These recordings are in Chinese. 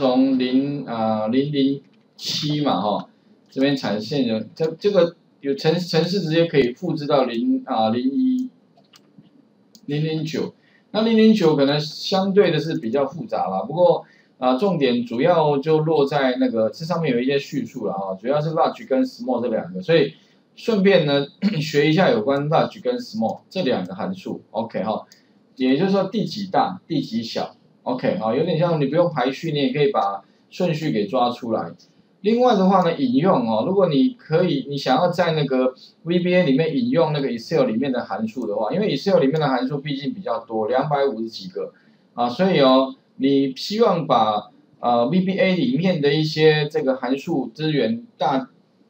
从007嘛哈，这边产线有这个有程式直接可以复制到009，那009可能相对的是比较复杂啦，不过重点主要就落在那个这上面有一些叙述啦啊，主要是 large 跟 small 这两个，所以顺便呢学一下有关 large 跟 small 这两个函数 ，OK 哈，也就是说第几大第几小 ，OK 好，有点像你不用排序，你也可以把顺序给抓出来。另外的话呢，引用哦，如果你想要在那个 VBA 里面引用那个 Excel 里面的函数的话，因为 Excel 里面的函数毕竟比较多，250几个啊，所以哦，你希望把VBA 里面的一些这个函数资源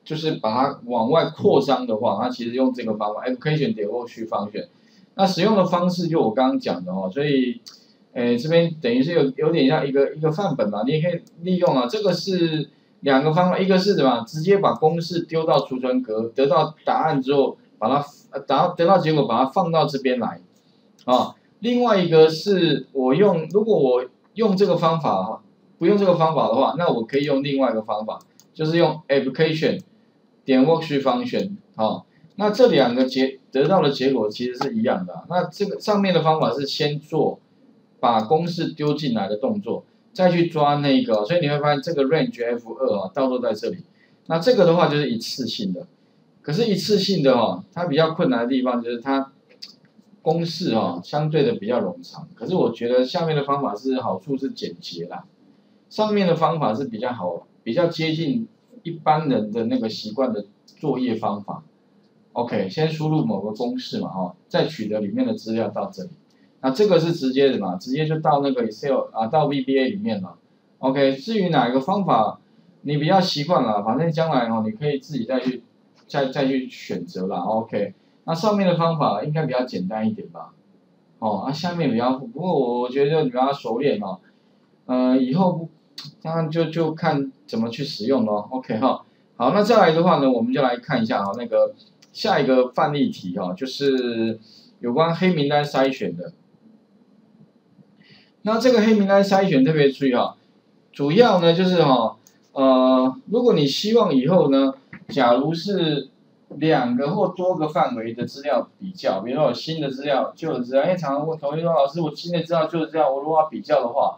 就是把它往外扩张的话，它其实用这个方法 application 点过去function，那使用的方式就我刚刚讲的哦，所以这边等于是有点像一个范本嘛，你也可以利用啊，这个是。 两个方法，一个是什么？直接把公式丢到储存格，得到答案之后，得到结果，把它放到这边来，啊。另外一个是如果我用这个方法哈，不用这个方法的话，那我可以用另外一个方法，就是用 application 点 worksheet function 啊。那这两个得到的结果其实是一样的啊。那这个上面的方法是先做把公式丢进来的动作。 再去抓那个，所以你会发现这个 range F2 啊，到处在这里。那这个的话就是一次性的，可是一次性的哦，它比较困难的地方就是它公式哦相对的比较冗长。可是我觉得下面的方法是好处是简洁啦，上面的方法是比较好，比较接近一般人的那个习惯的作业方法。OK， 先输入某个公式嘛哈，再取得里面的资料到这里。 那这个是直接什么？直接就到那个 Excel 啊，到 VBA 里面了。OK， 至于哪个方法你比较习惯了，反正将来哦，你可以自己再去选择啦。OK， 那上面的方法应该比较简单一点吧？哦，啊，下面比较，不过我觉得你把它熟练哦，以后当然就看怎么去使用咯。OK 哈，好，那再来的话呢，我们就来看一下啊，那个下一个范例题哦，就是有关黑名单筛选的。 那这个黑名单筛选特别注意哈，主要呢就是哈，如果你希望以后呢，假如是两个或多个范围的资料比较，比如说有新的资料、旧的资料，因为常常问同学说，老师我新的资料、旧的资料，我如果要比较的话，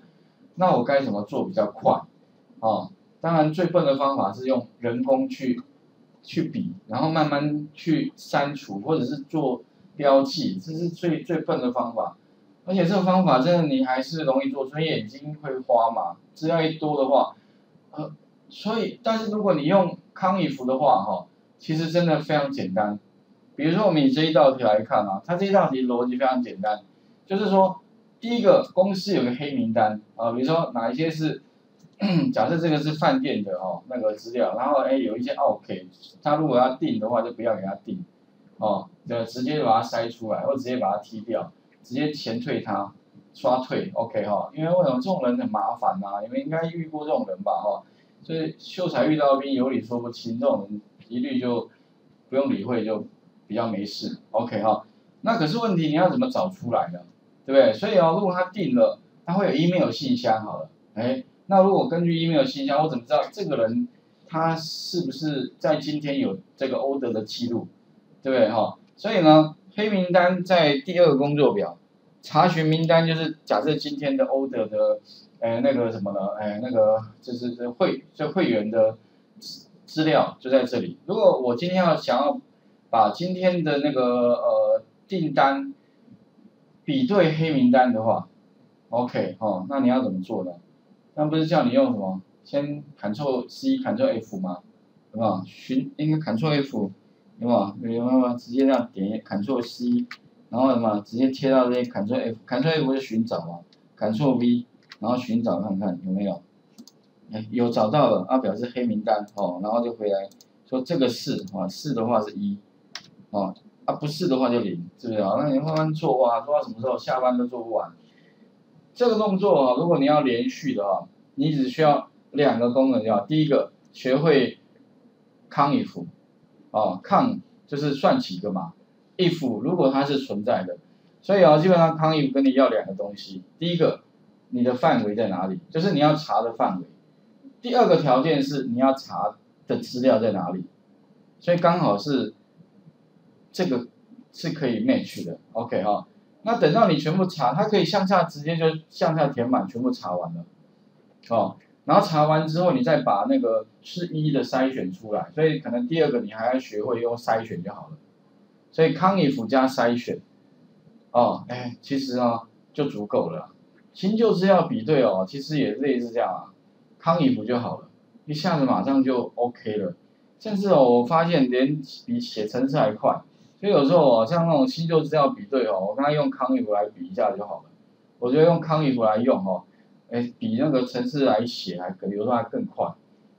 那我该怎么做比较快？哦，当然最笨的方法是用人工去比，然后慢慢去删除或者是做标记，这是最笨的方法。 而且这个方法真的你还是容易做，所以眼睛会花嘛。资料一多的话，所以但是如果你用COUNTIF的话，哈，其实真的非常简单。比如说我们以这一道题来看啊，它这一道题逻辑非常简单，就是说第一个公式有个黑名单啊，比如说哪一些是假设这个是饭店的哦那个资料，然后有一些 OK， 它如果要定的话就不要给它定，哦，直接把它筛出来，或直接把它踢掉。 直接前退它，刷退 ，OK 哈，因为为什么这种人很麻烦呐、啊？你们应该遇过这种人吧哈，所以秀才遇到兵，有理说不清，这种人一律就不用理会，就比较没事 ，OK 哈。那可是问题你要怎么找出来呢？对不对？所以哦，如果他定了，他会有 email 信箱好了，那如果根据 email 信箱，我怎么知道这个人他是不是在今天有这个 order 的记录，对不对哈？所以呢？ 黑名单在第二个工作表，查询名单就是假设今天的 order 的，那个什么呢？那个就是会员的资料就在这里。如果我今天想要把今天的那个订单比对黑名单的话 ，OK 哦，那你要怎么做呢？那不是叫你用什么？先 Ctrl C Ctrl F 吗？有没有？应该 Ctrl F。 有吗？有吗？直接这样点 Ctrl C， 然后什么直接贴到这些 Ctrl F，Ctrl F 就寻找嘛 ，Ctrl V， 然后寻找看看有没有，有找到了，啊表示黑名单哦，然后就回来说这个是啊，是的话是1，哦，啊不是的话就0，是不是啊？那你慢慢做哇，做到什么时候下班都做不完。这个动作啊，如果你要连续的啊，你只需要两个功能就好，第一个学会COUNTIF。 哦 ，count 就是算几个嘛 ，if 如果它是存在的，所以啊、哦，基本上COUNTIF跟你要两个东西，第一个你的范围在哪里，就是你要查的范围。第二个条件是你要查的资料在哪里，所以刚好是这个是可以 match 的 ，OK 哈。那等到你全部查，它可以向下直接就向下填满，全部查完了，哦。然后查完之后，你再把那个是一的筛选出来，所以可能第二个你还要学会用筛选就好了。所以 COUNTIF 加筛选，哦，哎，其实啊就足够了。新旧资料比对哦，其实也类似这样啊 ，COUNTIF 就好了，一下子马上就 OK 了。甚至哦，我发现连比写程式还快，所以有时候哦，像那种新旧资料比对哦，我刚才用 COUNTIF 来比一下就好了。我觉得用 COUNTIF 来用哦。 哎，比那个程式来写还有时候还更快。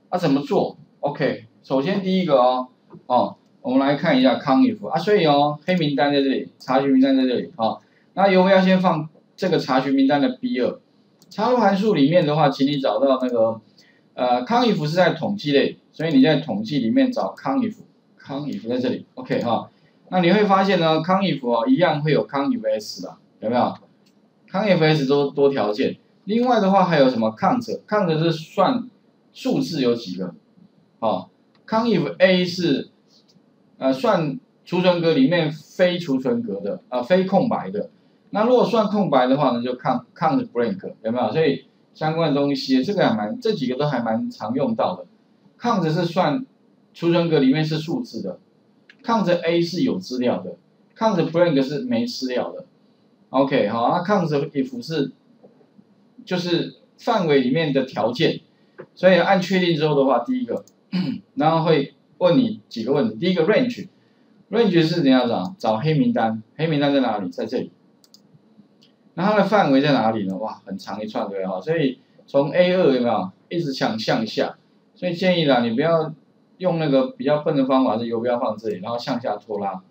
啊，怎么做 ？OK， 首先第一个哦，我们来看一下 COUNTIF 啊，所以哦，黑名单在这里，查询名单在这里啊、哦。那由我要先放这个查询名单的 B2， 插入函数里面的话，请你找到那个COUNTIF 是在统计类，所以你在统计里面找 COUNTIF 在这里 ，OK 哈、哦。那你会发现呢 ，COUNTIF 哦一样会有 COUNTIFS 啊，有没有 ？COUNTIFS 都多条件。 另外的话还有什么 count 是算数字有几个，哦 ，COUNTIF A 是算储存格里面非储存格的非空白的，那如果算空白的话呢就 count blank 有没有？所以相关的东西这个还蛮这几个都还蛮常用到的 ，count 是算储存格里面是数字的 ，count A 是有资料的 ，count blank 是没资料的 ，OK 好，那 COUNTIF 是 就是范围里面的条件，所以按确定之后的话，第一个，然后会问你几个问题。第一个 range 是你要找黑名单，黑名单在哪里？在这里。那它的范围在哪里呢？哇，很长一串对哈，所以从 A2 有没有一直想向下，所以建议啦，你不要用那个比较笨的方法，是游标放这里，然后向下拖拉，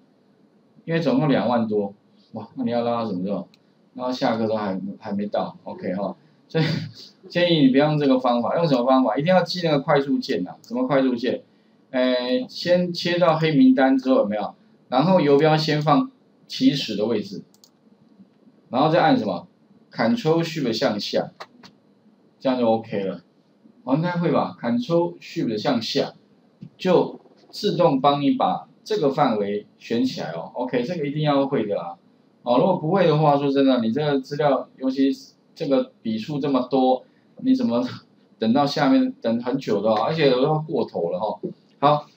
因为总共2万多，哇，那你要拉到什么时候？ 然后下课都还没到 ，OK 哈、哦，所以建议你不要用这个方法，用什么方法？一定要记那个快速键呐、啊，什么快速键？先切到黑名单之后有没有？然后游标先放起始的位置，然后再按什么 ？Ctrl Shift 向下，这样就 OK 了。哦，应该会吧 ？Ctrl Shift 向下，就自动帮你把这个范围选起来哦。OK， 这个一定要会的啦。 哦，如果不会的话，说真的，你这个资料，尤其这个笔数这么多，你怎么等到下面等很久的、哦，而且有时候过头了哈、哦。好，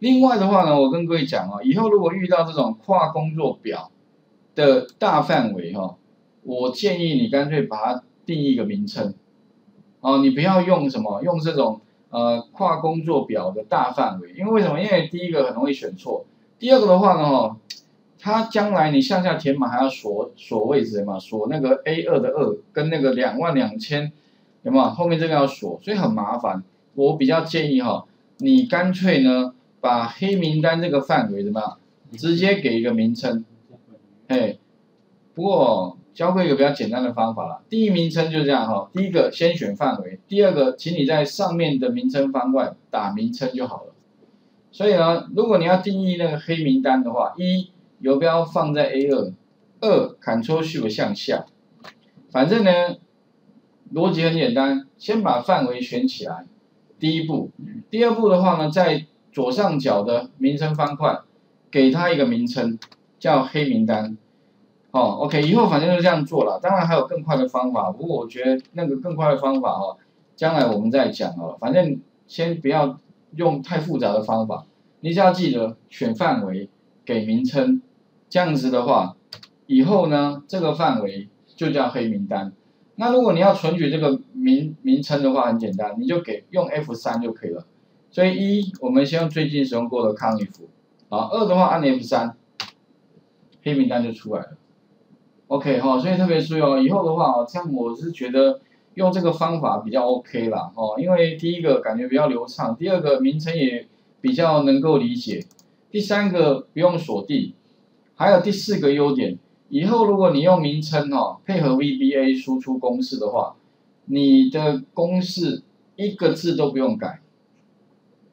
另外的话呢，我跟各位讲啊、哦，以后如果遇到这种跨工作表的大范围哈、哦，我建议你干脆把它定义一个名称。哦，你不要用什么用这种跨工作表的大范围，因为什么？因为第一个很容易选错，第二个的话呢，哦。 它将来你向下填满还要锁位置嘛，锁那个 A2 的2跟那个22000有没有？后面这个要锁，所以很麻烦。我比较建议哈，你干脆呢把黑名单这个范围怎么样，直接给一个名称。哎，不过教会一个比较简单的方法啦。第一名称就这样哈，第一个先选范围，第二个请你在上面的名称方块打名称就好了。所以呢，如果你要定义那个黑名单的话，一 游标放在 A2， 2 Ctrl Shift 向下，反正呢，逻辑很简单，先把范围选起来，第一步，第二步的话呢，在左上角的名称方块，给它一个名称，叫黑名单，哦 ，OK， 以后反正就这样做了，当然还有更快的方法，不过我觉得那个更快的方法哦，将来我们再讲哦，反正先不要用太复杂的方法，你只要记得选范围，给名称。 这样子的话，以后呢，这个范围就叫黑名单。那如果你要存取这个名称的话，很简单，你就给用 F3 就可以了。所以一，我们先用最近使用过的 COUNTIF 啊，2的话按 F3， 黑名单就出来了。OK 哈、哦，所以特别注意哦，以后的话哦，像我是觉得用这个方法比较 OK 啦哦，因为第一个感觉比较流畅，第二个名称也比较能够理解，第三个不用锁定。 还有第四个优点，以后如果你用名称哦配合 VBA 输出公式的话，你的公式一个字都不用改，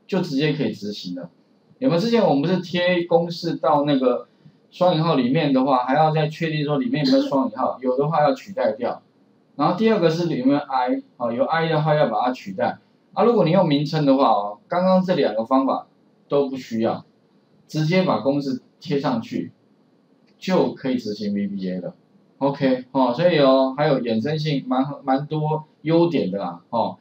就直接可以执行了。有没有？之前我们不是贴公式到那个双引号里面的话，还要再确定说里面有没有双引号，有的话要取代掉。然后第二个是你们 I 啊，有 I 的话要把它取代。啊，如果你用名称的话哦，刚刚这两个方法都不需要，直接把公式贴上去就可以执行 VBA 了。OK 哦，所以哦，还有衍生性蛮多优点的啦哦。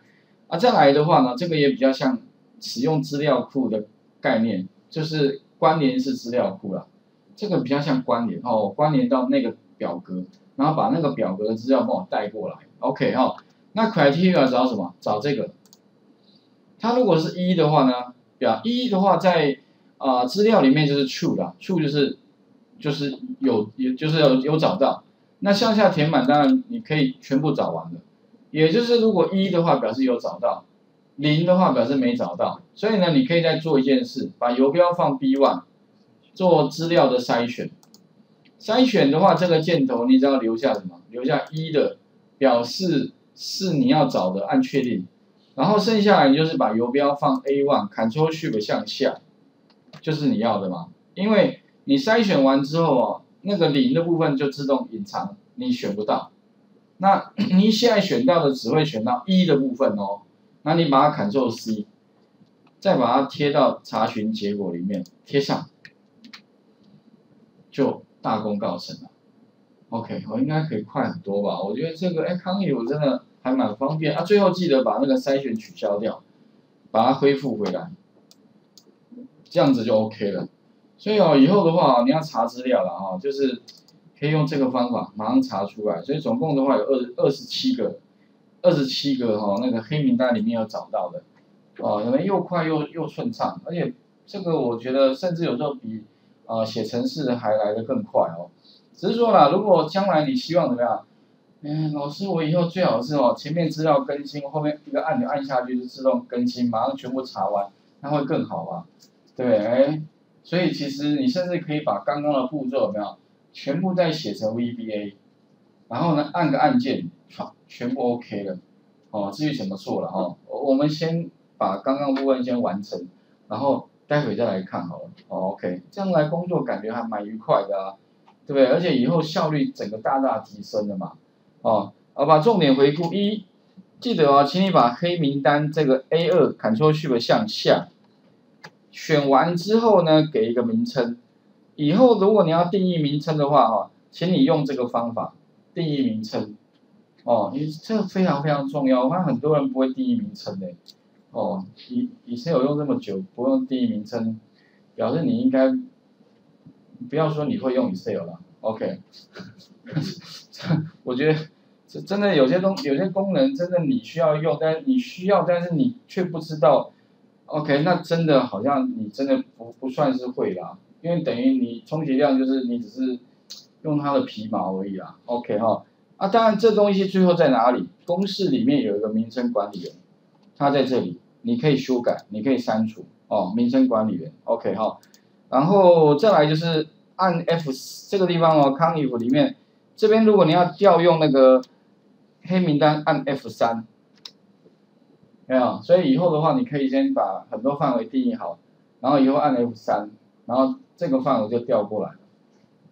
啊，再来的话呢，这个也比较像使用资料库的概念，就是关联式资料库啦。 这个比较像关联哦，关联到那个表格，然后把那个表格的资料帮我带过来 ，OK 哈、哦。那 criteria 找什么？找这个。它如果是一的话呢，表一的话在资料里面就是 true 啦 ，true 就是有找到。那向下填满当然你可以全部找完了，也就是如果一的话表示有找到，零的话表示没找到。所以呢，你可以再做一件事，把游标放 B1。 做资料的筛选，筛选的话，这个箭头你只要留下什么？留下一的，表示是你要找的，按确定。然后剩下来你就是把游标放 A1，Ctrl Shift 向下，就是你要的嘛。因为你筛选完之后哦，那个零的部分就自动隐藏，你选不到。那你现在选到的只会选到一的部分哦。那你把它 Ctrl C， 再把它贴到查询结果里面，贴上。 就大功告成了 ，OK， 我应该可以快很多吧？我觉得这个COUNTIF 我真的还蛮方便啊。最后记得把那个筛选取消掉，把它恢复回来，这样子就 OK 了。所以哦，以后的话你要查资料了啊，就是可以用这个方法马上查出来。所以总共的话有27个哈、哦、那个黑名单里面要找到的哦，可能又快又顺畅，而且这个我觉得甚至有时候比。 写程式还来得更快哦，只是说啦，如果将来你希望怎么样？老师，我以后最好是哦，前面资料更新，后面一个按钮按下去就自动更新，马上全部查完，那会更好吧？对不对？所以其实你甚至可以把刚刚的步骤有没有，全部再写成 VBA， 然后呢，按个按键，全部 OK 了。哦，至于怎么做了哦，我们先把刚刚部分先完成，然后。 待会再来看好了，哦 ，OK， 这样来工作感觉还蛮愉快的啊，对不对？而且以后效率整个大大提升了嘛，哦，把重点回顾一，记得哦，请你把黑名单这个 A2 Ctrl Shift 向下，选完之后呢，给一个名称。以后如果你要定义名称的话，哈，请你用这个方法定义名称，哦，因为这个非常非常重要，我看很多人不会定义名称的。 哦，以前有用这么久，不用第一名称，表示你应该，不要说你会用 Excel 了 ，OK， 我觉得这真的有些功能真的你需要用，但是你却不知道 ，OK， 那真的好像你真的不算是会啦，因为等于你充其量就是你只是用它的皮毛而已啦 ，OK 哈、哦，啊当然这东西最后在哪里？公式里面有一个名称管理员。 它在这里，你可以修改，你可以删除哦。名称管理员 ，OK 哈、哦，然后再来就是按 F 这个地方哦 ，COUNTIF 里面这边如果你要调用那个黑名单，按 F3， 没有，所以以后的话你可以先把很多范围定义好，然后以后按 F3， 然后这个范围就调过来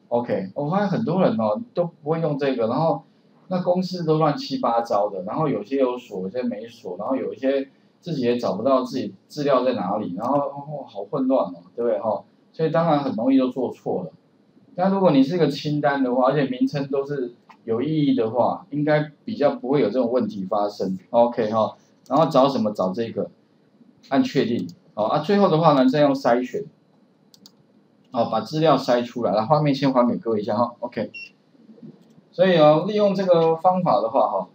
，OK。我发现很多人哦都不会用这个，然后。 那公式都乱七八糟的，然后有些有锁，有些没锁，然后有一些自己也找不到自己资料在哪里，然后好混乱哦，对不对哈？所以当然很容易就做错了。但如果你是一个清单的话，而且名称都是有意义的话，应该比较不会有这种问题发生。OK 哈，然后找什么找这个，按确定哦啊，最后的话呢再用筛选，哦把资料筛出来，来画面先还给各位一下哈 ，OK。 所以哦，利用这个方法的话，哈，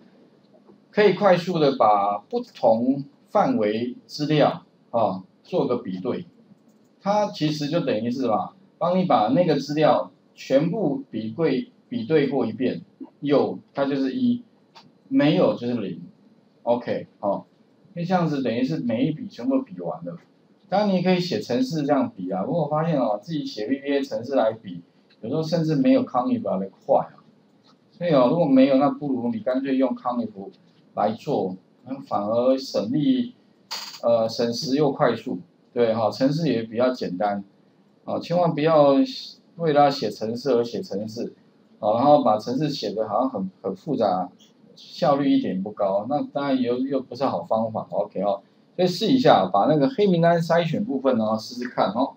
可以快速的把不同范围资料啊做个比对，它其实就等于是吧，帮你把那个资料全部比对过一遍，有它就是1，没有就是0 ，OK， 哦，那这样子等于是每一笔全部比完了。当然你也可以写程式这样比啊，不过我发现哦，自己写 VBA 程式来比，有时候甚至没有 COUNTIF 来的快啊。 对哦，如果没有，那不如你干脆用COUNTIF来做，反而省力，省时又快速，对哈、哦，程式也比较简单，啊、哦，千万不要为了写程式而写程式，啊、哦，然后把程式写得好像很复杂，效率一点不高，那当然又不是好方法。OK 哦，所以试一下把那个黑名单筛选部分呢，试试看哦。